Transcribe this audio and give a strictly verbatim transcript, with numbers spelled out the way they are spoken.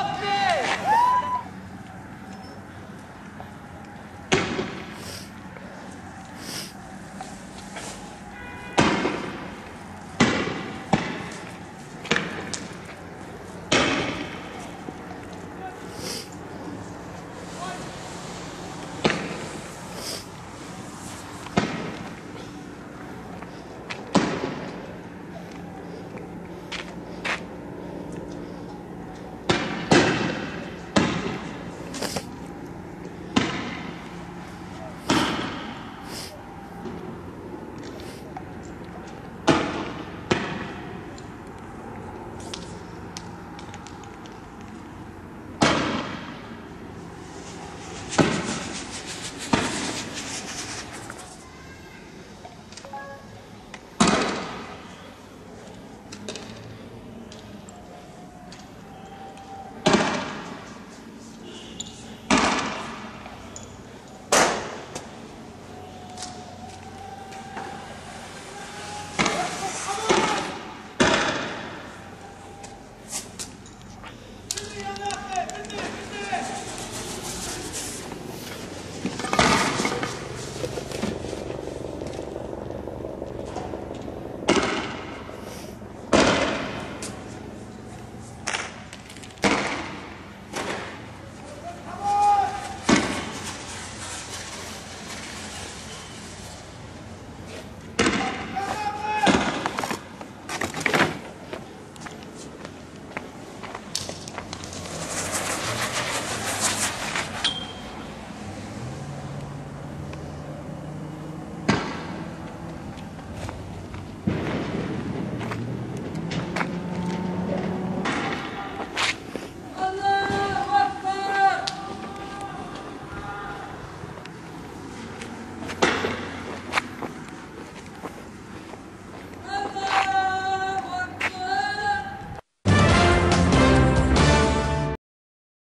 Hoffman!